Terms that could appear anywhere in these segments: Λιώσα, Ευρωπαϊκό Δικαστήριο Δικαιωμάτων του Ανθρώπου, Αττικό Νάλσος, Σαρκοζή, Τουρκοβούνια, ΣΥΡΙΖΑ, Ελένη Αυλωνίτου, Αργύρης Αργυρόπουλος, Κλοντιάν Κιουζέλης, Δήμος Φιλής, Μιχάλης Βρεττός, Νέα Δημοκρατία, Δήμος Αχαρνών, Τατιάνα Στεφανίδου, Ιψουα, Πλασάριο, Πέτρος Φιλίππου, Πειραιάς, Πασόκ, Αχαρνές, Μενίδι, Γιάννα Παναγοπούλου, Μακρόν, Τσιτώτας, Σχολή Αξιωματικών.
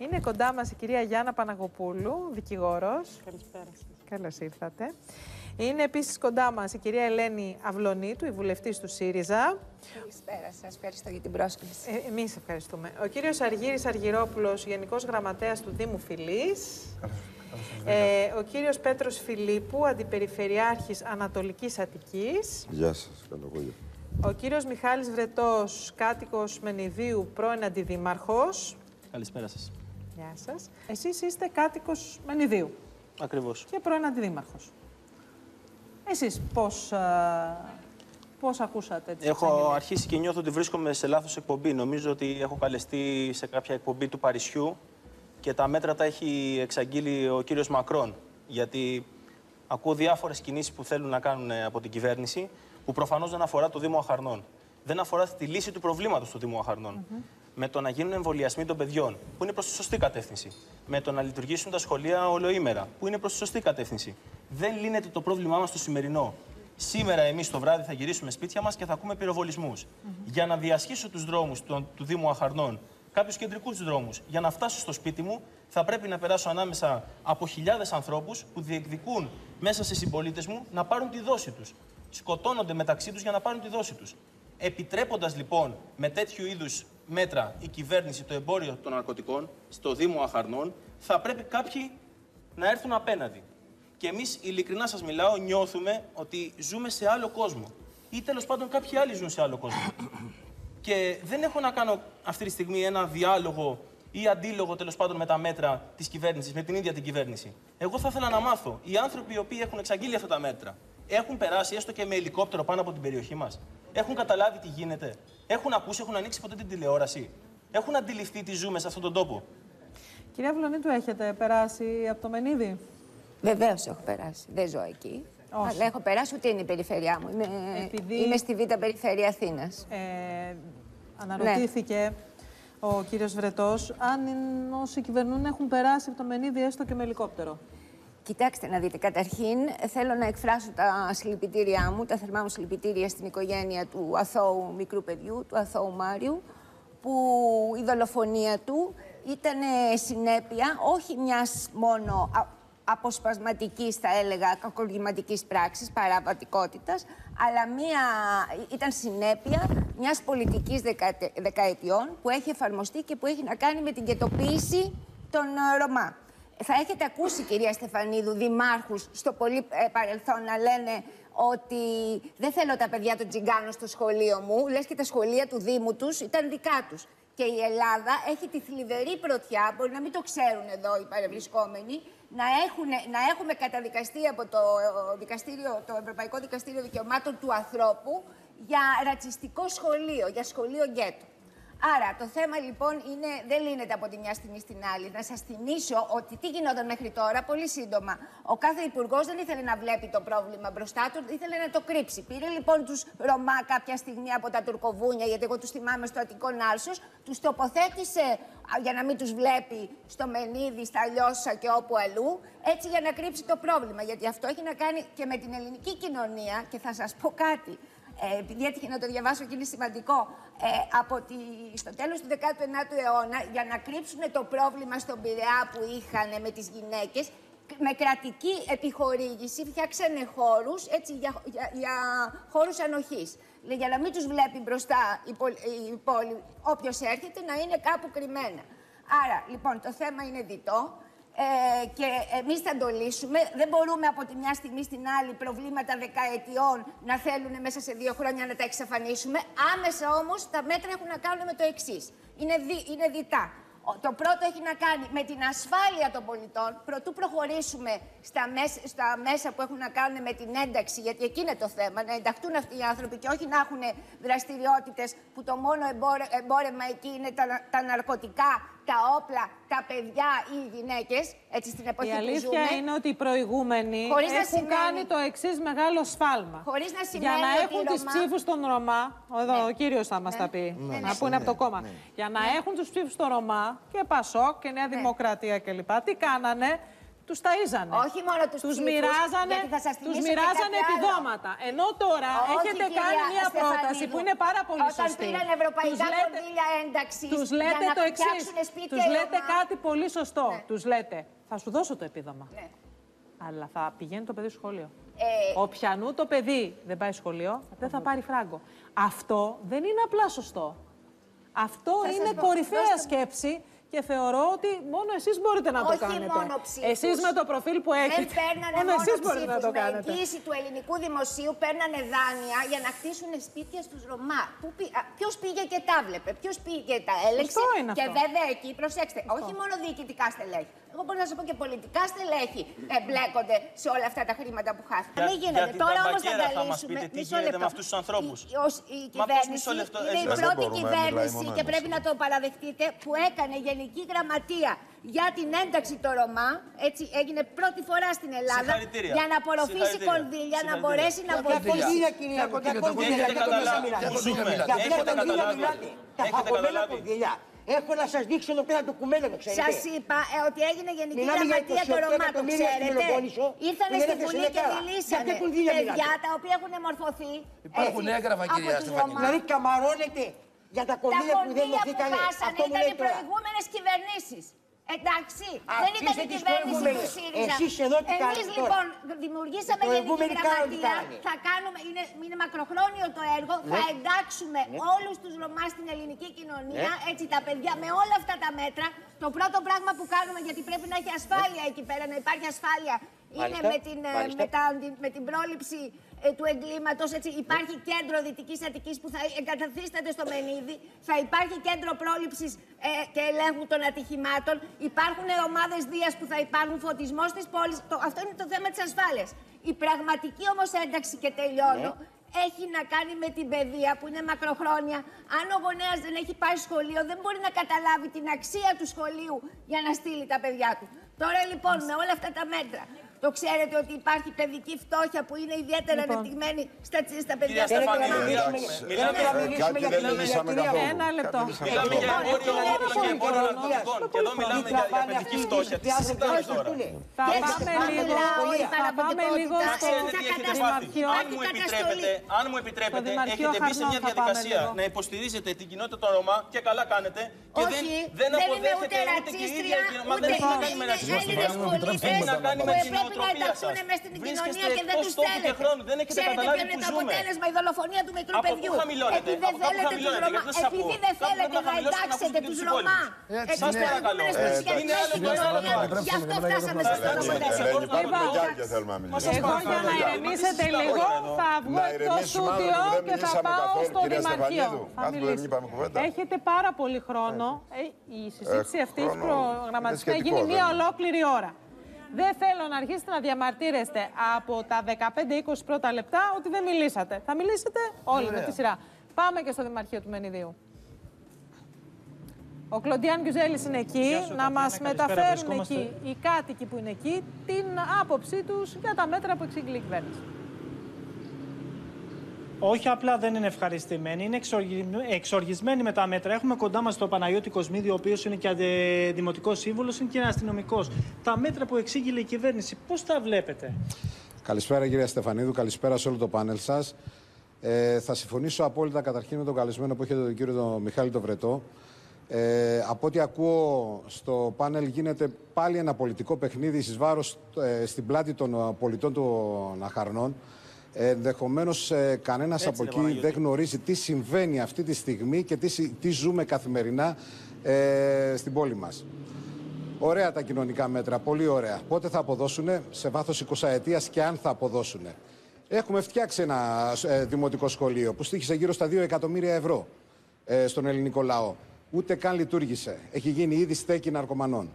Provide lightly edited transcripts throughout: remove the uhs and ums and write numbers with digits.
Είναι κοντά μας η κυρία Γιάννα Παναγοπούλου, δικηγόρος. Καλησπέρα σας. Καλώς ήρθατε. Είναι επίσης κοντά μας η κυρία Ελένη Αυλωνίτου, η βουλευτής του ΣΥΡΙΖΑ. Καλησπέρα σας. Ευχαριστώ για την πρόσκληση. Εμείς ευχαριστούμε. Ο κύριος Αργύρης Αργυρόπουλος, Γενικός Γραμματέας του Δήμου Φιλής. Ο κύριος Πέτρος Φιλίππου, Αντιπεριφερειάρχης Ανατολικής Αττικής. Γεια σας. Καλό απόγευμα. Ο κύριος Μιχάλης Βρεττός, κάτοικος Μενιδίου, πρώην αντιδήμαρχος. Καλησπέρα σας. Γεια σας. Εσείς είστε κάτοικος Μενιδίου. Ακριβώς. Και πρώην αντιδήμαρχος. Εσείς πώς ακούσατε τις εξαγγελίες? Έχω αρχίσει και νιώθω ότι βρίσκομαι σε λάθος εκπομπή. Νομίζω ότι έχω καλεστεί σε κάποια εκπομπή του Παρισιού και τα μέτρα τα έχει εξαγγείλει ο κύριος Μακρόν. Γιατί ακούω διάφορες κινήσεις που θέλουν να κάνουν από την κυβέρνηση, που προφανώς δεν αφορά το Δήμο Αχαρνών. Δεν αφορά τη λύση του προβλήματος του Δήμου Αχαρνών. Με το να γίνουν εμβολιασμοί των παιδιών, που είναι προς τη σωστή κατεύθυνση. Με το να λειτουργήσουν τα σχολεία ολοήμερα, που είναι προς τη σωστή κατεύθυνση. Δεν λύνεται το πρόβλημά μας το σημερινό. Σήμερα, εμείς το βράδυ θα γυρίσουμε σπίτια μας και θα ακούμε πυροβολισμούς. Για να διασχίσω τους δρόμους του Δήμου Αχαρνών, κάποιους κεντρικούς δρόμους, για να φτάσω στο σπίτι μου, θα πρέπει να περάσω ανάμεσα από χιλιάδες ανθρώπους που διεκδικούν μέσα σε συμπολίτες μου να πάρουν τη δόση τους. Σκοτώνονται μεταξύ τους για να πάρουν τη δόση τους. Επιτρέποντας λοιπόν με τέτοιου είδους μέτρα η κυβέρνηση το εμπόριο των ναρκωτικών στο Δήμο Αχαρνών, θα πρέπει κάποιοι να έρθουν απέναντι. Και εμείς, ειλικρινά σας μιλάω, νιώθουμε ότι ζούμε σε άλλο κόσμο. Ή τέλος πάντων κάποιοι άλλοι ζουν σε άλλο κόσμο. Και δεν έχω να κάνω αυτή τη στιγμή ένα διάλογο ή αντίλογο τέλος πάντων με τα μέτρα της κυβέρνησης, με την ίδια την κυβέρνηση. Εγώ θα ήθελα να μάθω, οι άνθρωποι οι οποίοι έχουν εξαγγείλει αυτά τα μέτρα, έχουν περάσει έστω και με ελικόπτερο πάνω από την περιοχή μας? Έχουν καταλάβει τι γίνεται? Έχουν ακούσει, έχουν ανοίξει ποτέ την τηλεόραση? Έχουν αντιληφθεί τι ζούμε σε αυτόν τον τόπο? Κυρία Αυλωνίτου, έχετε περάσει από το Μενίδι? Βεβαίως έχω περάσει. Δεν ζω εκεί. Όχι. Αλλά έχω περάσει, ούτε είναι η περιφέρειά μου. Είμαι στη Β' Περιφέρεια Αθήνας. Αναρωτήθηκε, ναι, ο κύριος Βρεττός αν όσοι κυβερνούν έχουν περάσει από το Μενίδι έστω και με ελικόπτερο. Κοιτάξτε να δείτε, καταρχήν θέλω να εκφράσω τα συλληπιτήριά μου, τα θερμά μου συλληπιτήρια στην οικογένεια του αθώου μικρού παιδιού, του αθώου Μάριου, που η δολοφονία του ήταν συνέπεια όχι μιας μόνο αποσπασματικής, θα έλεγα, κακουργηματικής πράξης, παραβατικότητας, αλλά ήταν συνέπεια μιας πολιτικής δεκαετιών που έχει εφαρμοστεί και που έχει να κάνει με την γετοποίηση των Ρωμά. Θα έχετε ακούσει, κυρία Στεφανίδου, δημάρχους στο πολύ παρελθόν να λένε ότι δεν θέλω τα παιδιά των Τζιγκάνων στο σχολείο μου, λες και τα σχολεία του Δήμου τους ήταν δικά τους. Και η Ελλάδα έχει τη θλιβερή πρωτιά, μπορεί να μην το ξέρουν εδώ οι παρευρισκόμενοι, να έχουμε καταδικαστεί από το Ευρωπαϊκό Δικαστήριο Δικαιωμάτων του Ανθρώπου για ρατσιστικό σχολείο, για σχολείο γκέτο. Άρα, το θέμα λοιπόν δεν λύνεται από τη μια στιγμή στην άλλη. Να σας θυμίσω ότι τι γινόταν μέχρι τώρα, πολύ σύντομα. Ο κάθε υπουργός δεν ήθελε να βλέπει το πρόβλημα μπροστά του, ήθελε να το κρύψει. Πήρε λοιπόν τους Ρωμά κάποια στιγμή από τα Τουρκοβούνια, γιατί εγώ τους θυμάμαι στο Αττικό Νάλσος, τους τοποθέτησε για να μην τους βλέπει στο Μενίδι, στα Λιώσα και όπου αλλού, έτσι για να κρύψει το πρόβλημα. Γιατί αυτό έχει να κάνει και με την ελληνική κοινωνία, και θα σας πω κάτι. Επειδή έτυχε να το διαβάσω και είναι σημαντικό, στο τέλος του 19ου αιώνα, για να κρύψουν το πρόβλημα στον Πειραιά που είχαν με τις γυναίκες, με κρατική επιχορήγηση φτιάξανε χώρους, έτσι, για χώρους ανοχής. Για να μην τους βλέπει μπροστά η πόλη, όποιος έρχεται να είναι κάπου κρυμμένα. Άρα, λοιπόν, το θέμα είναι διτό. Και εμείς θα το λύσουμε. Δεν μπορούμε από τη μια στιγμή στην άλλη προβλήματα δεκαετιών να θέλουν μέσα σε 2 χρόνια να τα εξαφανίσουμε. Άμεσα όμως τα μέτρα έχουν να κάνουν με το εξής. Είναι διτά. Το πρώτο έχει να κάνει με την ασφάλεια των πολιτών, προτού προχωρήσουμε στα μέσα που έχουν να κάνουν με την ένταξη, γιατί εκεί είναι το θέμα, να ενταχτούν αυτοί οι άνθρωποι και όχι να έχουν δραστηριότητες που το μόνο εμπόρευμα εκεί είναι τα ναρκωτικά, τα όπλα, τα παιδιά ή οι γυναίκες, έτσι, στην εποχή που ζούμε. Η αλήθεια είναι ότι οι προηγούμενοι έχουν κάνει το εξής μεγάλο σφάλμα. Χωρίς να σημαίνει ότι οι Ρωμά... Για να έχουν τις ψήφους των Ρωμά... Εδώ ο κύριος θα μας τα πει, που είναι από το κόμμα. Για να έχουν τους ψήφους των Ρωμά και Πασόκ και Νέα Δημοκρατία κλπ. Τι κάνανε? τους ταΐζανε. Όχι μόνο τους τους μοιράζανε επιδόματα. Ενώ τώρα έχετε κάνει μια πρόταση που είναι πάρα πολύ σωστή. Όταν πήραν ευρωπαϊκά κονδύλια ένταξης για να φτιάξουν σπίτια. Τους λέτε κάτι πολύ σωστό. Τους λέτε, θα σου δώσω το επίδομα. Αλλά θα πηγαίνει το παιδί σχολείο. Όποιανού το παιδί δεν πάει σχολείο, δεν θα πάρει φράγκο. Αυτό δεν είναι απλά σωστό. Αυτό είναι κορυφαία σκέψη και θεωρώ ότι μόνο εσείς μπορείτε να το κάνετε. Όχι μόνο ψήφους. Εσείς με το προφίλ που έχετε. Δεν παίρνανε μόνο ψήφους. Με εγγύηση του ελληνικού δημοσίου παίρνανε δάνεια για να χτίσουν σπίτια στους Ρωμά. Ποιος πήγε και τα βλέπε, ποιος πήγε και τα έλεξε. Και βέβαια εκεί, προσέξτε, όχι μόνο διοικητικά στελέχη. Εγώ μπορώ να σα πω και πολιτικά στελέχη εμπλέκονται σε όλα αυτά τα χρήματα που χάθηκαν. Δεν γίνεται. Τώρα όμω θα καταλήξουμε. Μισό λεπτό. Η κυβέρνηση είναι η πρώτη κυβέρνηση και πρέπει να το παραδεχτείτε που έκανε γενική γραμματεία για την ένταξη των Ρωμά. Έτσι έγινε πρώτη φορά στην Ελλάδα για να απορροφήσει κονδύλια, να μπορέσει να βοηθήσει. Για έχω να σας δείξω εδώ πέρα το κουμένο, το ξέρετε. Σας είπα ότι έγινε γενική γραμματεία των Ρωμά, το ξέρετε. Ήρθανε στη Βουλή και μιλήσανε. Παιδιά τα οποία έχουν μορφωθεί. Υπάρχουν έγγραφα, κυρία Στεφανίδη. Δηλαδή καμαρώνετε για τα κονδύλια που δεν δοθήκανε. Τα κονδύλια που χάσανε ήταν οι προηγούμενες κυβερνήσεις. Εντάξει, δεν ήταν η κυβέρνηση του ΣΥΡΙΖΑ. Εμείς λοιπόν δημιουργήσαμε γενική γραμματεία. Θα κάνουμε, είναι μακροχρόνιο το έργο. Θα εντάξουμε όλους τους Ρωμά στην ελληνική κοινωνία. Έτσι, τα παιδιά με όλα αυτά τα μέτρα. Το πρώτο πράγμα που κάνουμε, γιατί πρέπει να έχει ασφάλεια εκεί πέρα, να υπάρχει ασφάλεια, είναι με την πρόληψη του εγκλήματος. Υπάρχει κέντρο Δυτικής Αττικής που θα εγκαταθίσταται στο Μενίδη. Θα υπάρχει κέντρο πρόληψης και ελέγχου των ατυχημάτων. Υπάρχουν ομάδες Δίας που θα υπάρχουν, φωτισμός της πόλης. Αυτό είναι το θέμα της ασφάλειας. Η πραγματική όμως ένταξη, και τελειώνω, έχει να κάνει με την παιδεία που είναι μακροχρόνια. Αν ο γονέας δεν έχει πάει σχολείο, δεν μπορεί να καταλάβει την αξία του σχολείου για να στείλει τα παιδιά του. Τώρα λοιπόν με όλα αυτά τα μέτρα. Το ξέρετε ότι υπάρχει παιδική φτώχεια που είναι ιδιαίτερα ανεπτυγμένη στα παιδιά. Ένα λεπτό. Μιλάμε για εμπόριο ναρκωτικών. Και εδώ μιλάμε για παιδική φτώχεια. Τι συζητάμε τώρα. Θα πάμε λίγο στο δημαρχείο. Αν μου επιτρέπετε, έχετε μπει σε μια διαδικασία να υποστηρίζετε την κοινότητα των Ρωμά και καλά κάνετε. Και δεν αποδέχεται ούτε και η ίδια. Μα δεν έχει να κάνει με ρατσισμό. Έχει να κάνει με την νοοτροπία σας. Πρέπει να ενταχθούν μέσα στην κοινωνία και δεν τους θέλετε. Ξέρετε ποιο είναι το αποτέλεσμα, η δολοφονία του μικρού παιδιού. Επειδή δεν θέλετε τους Ρωμά, επειδή δεν θέλετε να εντάξετε τους Ρωμά, εξωτερικούμενες προσχέσεις στην κοινωνία, γι' αυτό φτάσαμε σε αυτό το αποτέλεσμα. Εγώ για να ηρεμήσετε λίγο θα βγω το στούντιο και θα πάω στο δημαρχείο. Έχετε πάρα πολύ χρόνο. Η συζήτηση αυτή έχει προγραμματιστεί να γίνει μία ολόκληρη ώρα. Δεν θέλω να αρχίσετε να διαμαρτύρεστε από τα 15-20 πρώτα λεπτά ότι δεν μιλήσατε. Θα μιλήσετε όλοι με τη σειρά. Πάμε και στο Δημαρχείο του Μενιδίου. Ο Κλοντιάν Κιουζέλης είναι εκεί, να μας μεταφέρουν εκεί οι κάτοικοι που είναι εκεί την άποψή τους για τα μέτρα που εξήγηλε η κυβέρνηση. Όχι απλά δεν είναι ευχαριστημένοι, είναι εξοργισμένοι με τα μέτρα. Έχουμε κοντά μας τον Παναγιώτη Κοσμίδη, ο οποίος είναι και δημοτικός σύμβουλος, είναι και αστυνομικός. Τα μέτρα που εξήγηλε η κυβέρνηση, πώς τα βλέπετε? Καλησπέρα κυρία Στεφανίδου, καλησπέρα σε όλο το πάνελ σας. Θα συμφωνήσω απόλυτα καταρχήν με τον καλεσμένο που έχετε, τον κύριο Μιχάλη τον Βρεττό. Από ό,τι ακούω στο πάνελ γίνεται πάλι ένα πολιτικό παιχνίδι εις βάρος στην πλάτη των πολιτών των Αχαρνών. Ενδεχομένως κανένας από εκεί δεν γνωρίζει τι συμβαίνει αυτή τη στιγμή και τι ζούμε καθημερινά στην πόλη μας. Ωραία τα κοινωνικά μέτρα, πολύ ωραία. Πότε θα αποδώσουνε? Σε βάθος 20 ετίας και αν θα αποδώσουνε. Έχουμε φτιάξει ένα δημοτικό σχολείο που στοίχησε γύρω στα 2 εκατομμύρια ευρώ στον ελληνικό λαό. Ούτε καν λειτουργήσε. Έχει γίνει ήδη στέκη ναρκωμανών.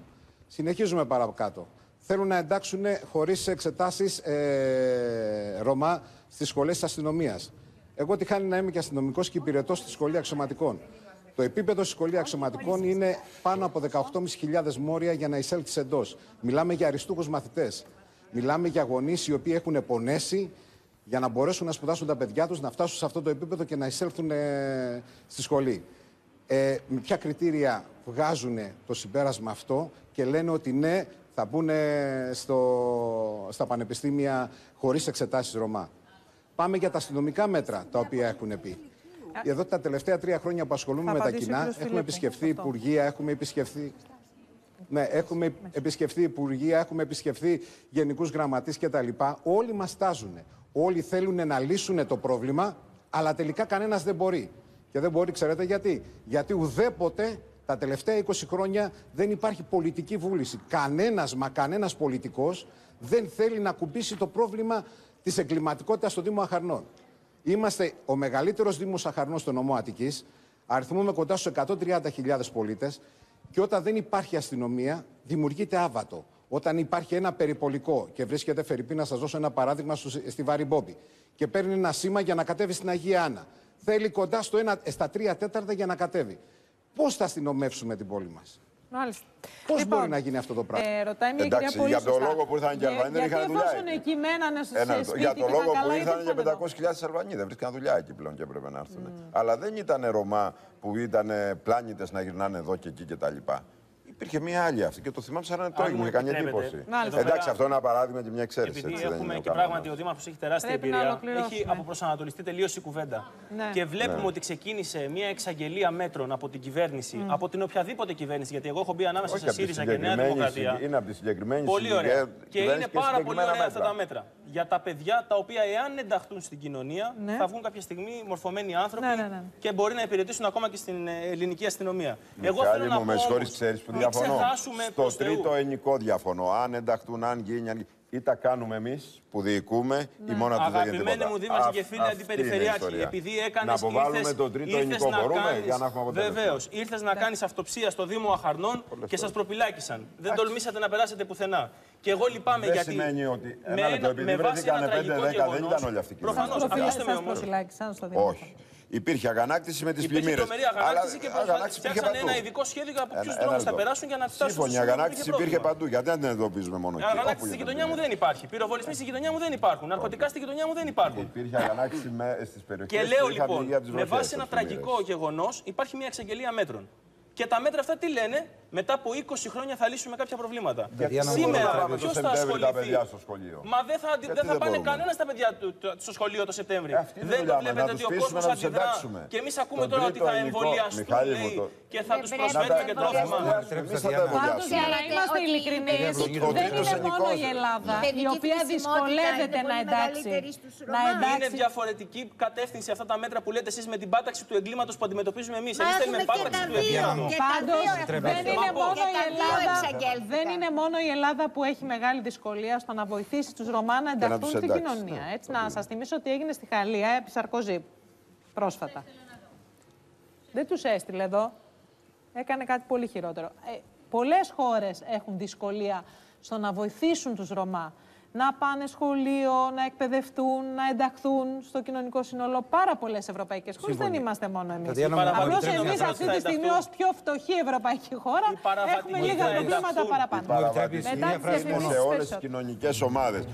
Συνεχίζουμε παρακάτω. Θέλουν να εντάξουν χωρίς εξετάσεις Ρωμά στις σχολές της αστυνομίας. Εγώ τη χάνει να είμαι και αστυνομικός και υπηρετός στη Σχολή Αξιωματικών. Το επίπεδο στη Σχολή Αξιωματικών είναι πάνω από 18.500 μόρια για να εισέλθεις εντός. Μιλάμε για αριστούχους μαθητές. Μιλάμε για γονείς οι οποίοι έχουν πονέσει για να μπορέσουν να σπουδάσουν τα παιδιά τους, να φτάσουν σε αυτό το επίπεδο και να εισέλθουν στη σχολή. Με ποια κριτήρια βγάζουν το συμπέρασμα αυτό και λένε ότι ναι, θα μπουν στα πανεπιστήμια χωρίς εξετάσεις Ρωμά. Πάμε για τα αστυνομικά μέτρα τα οποία έχουν πει. Εδώ τα τελευταία 3 χρόνια που ασχολούμαι με τα κοινά, έχουμε επισκεφθεί υπουργεία, έχουμε επισκεφθεί... Ναι, έχουμε επισκεφθεί υπουργεία, έχουμε επισκεφθεί γενικούς γραμματείς κτλ. Όλοι μας τάζουνε. Όλοι θέλουν να λύσουν το πρόβλημα, αλλά τελικά κανένας δεν μπορεί. Και δεν μπορεί, ξέρετε γιατί. Γιατί ουδέποτε τα τελευταία 20 χρόνια δεν υπάρχει πολιτική βούληση. Κανένας, μα κανένας πολιτικός δεν θέλει να κουμπίσει το πρόβλημα της εγκληματικότητας στο Δήμο Αχαρνών. Είμαστε ο μεγαλύτερος Δήμος Αχαρνών στο νομό Αττικής. Αριθμούμε κοντά στους 130.000 πολίτες. Και όταν δεν υπάρχει αστυνομία, δημιουργείται άβατο. Όταν υπάρχει ένα περιπολικό και βρίσκεται, φερειπή, να σας δώσω ένα παράδειγμα, στη Βαριμπόμπη και παίρνει ένα σήμα για να κατέβει στην Αγία Άννα. Θέλει κοντά στο στα 3/4 για να κατέβει. Πώς θα αστυνομεύσουμε την πόλη μας? Μάλιστα. Πώς μπορεί να γίνει αυτό το πράγμα? Ρωτάει μια κυρία πολύ σωστά. Για τον λόγο που ήρθαν και οι Αλβανοί δεν είχαν δουλειά. Εκεί μένανε στο σπίτι. Για τον λόγο που ήρθαν και 500.000 Αλβανοί δεν βρίσκαν δουλειά εκεί πλέον και έπρεπε να έρθουν. Αλλά δεν ήταν Ρωμά που ήταν πλάνητες να γυρνάνε εδώ και εκεί κτλ. Υπήρχε μία άλλη αυτή και το θυμάμαι σαν να το έγινε. Μου είχε κάνει εντύπωση. Εντάξει, αυτό είναι ένα παράδειγμα και μια εξαίρεση. Επειδή έχουμε και πράγματι ο Δήμαρχος έχει τεράστια εμπειρία, έχει αποπροσανατολιστεί τελείως η κουβέντα. Ναι. Και βλέπουμε ότι ξεκίνησε μια εξαγγελία μέτρων από την κυβέρνηση, από την οποιαδήποτε κυβέρνηση. Γιατί εγώ έχω μπει ανάμεσα σε ΣΥΡΙΖΑ και Νέα Δημοκρατία. Είναι από τη συγκεκριμένη συγκεκριμένη. Και είναι πάρα πολύ ωραία αυτά τα μέτρα. Για τα παιδιά τα οποία, εάν ενταχθούν στην κοινωνία, θα βγουν κάποια στιγμή μορφωμένοι άνθρωποι και μπορεί να υπηρετήσουν ακόμα και στην ελληνική αστυνομία. Εγώ θέλω να πω. Στο τρίτο ενικό διαφωνώ. Αν ενταχθούν, αν γίνει, ή τα κάνουμε εμείς που διοικούμε, ή μόνο του δεν γίνεται τίποτα. Αγαπημένοι μου δήμαρχε και φίλοι αντιπεριφερειάρχη, επειδή έκανες να αποβάλουμε το τρίτο ενικό, μπορούμε για να έχουμε αποτέλεσμα. Βεβαίως, ήρθες να κάνεις αυτοψία στο Δήμο Αχαρνών και σας προπυλάκησαν. Δεν τολμήσατε να περάσετε πουθενά. Και εγώ λυπάμαι γιατί. Δεν σημαίνει ότι. Επειδή βρέθηκαν 5-10, δεν ήταν όλοι αυτοί. Προφανώς. Όχι. Υπήρχε αγανάκτηση με τις πλημμύρες. Φτιάξανε ένα ειδικό σχέδιο από ποιους δρόμους θα περάσουν για να φτάσουν. Σύμφωνοι, η αγανάκτηση υπήρχε παντού. Γιατί δεν την εντοπίζουμε μόνο εκεί? Αγανάκτηση στη γειτονιά μου δεν υπάρχει. Πυροβολισμοί στη γειτονιά μου δεν υπάρχουν. Ναρκωτικά στη γειτονιά μου δεν υπάρχουν. Υπήρχε αγανάκτηση στις περιοχές. Και λέω λοιπόν, με βάση ένα τραγικό γεγονός, υπάρχει μια εξαγγελία μέτρων. Και τα μέτρα αυτά τι λένε? Μετά από 20 χρόνια θα λύσουμε κάποια προβλήματα. Σήμερα ποιος θα ασχοληθεί? Μα δεν θα πάνε κανένα τα παιδιά στο σχολείο το Σεπτέμβριο. Δεν το βλέπετε ότι ο κόσμος αντιδρά? Και εμείς ακούμε τώρα ότι θα εμβολιαστούν και θα τους προσφέρουμε και τρόφιμα. Πάντως για να είμαστε ειλικρινείς, δεν είναι μόνο η Ελλάδα η οποία δυσκολεύεται να εντάξει. Είναι διαφορετική κατεύθυνση αυτά τα μέτρα που λέτε εσείς με την πάταξη του εγκλήματος που αντιμετωπίζουμε εμείς. Εμείς θέλουμε πάταξη του εγκλήματος. Δεν είναι μόνο η Ελλάδα που έχει μεγάλη δυσκολία στο να βοηθήσει τους Ρωμά να ενταχθούν στην κοινωνία. Έτσι, να σας θυμίσω ότι έγινε στη Γαλλία επί Σαρκοζή πρόσφατα. Δεν τους έστειλε εδώ. Έκανε κάτι πολύ χειρότερο. Πολλές χώρες έχουν δυσκολία στο να βοηθήσουν τους Ρωμά να πάνε σχολείο, να εκπαιδευτούν, να ενταχθούν στο κοινωνικό σύνολο. Πάρα πολλές ευρωπαϊκές χώρες, δεν είμαστε μόνο εμείς. Απλώς εμείς αυτή τη στιγμή, ως πιο φτωχή ευρωπαϊκή χώρα, έχουμε λίγα προβλήματα παραπάνω. Μετά τις σε όλες τις κοινωνικές ομάδες.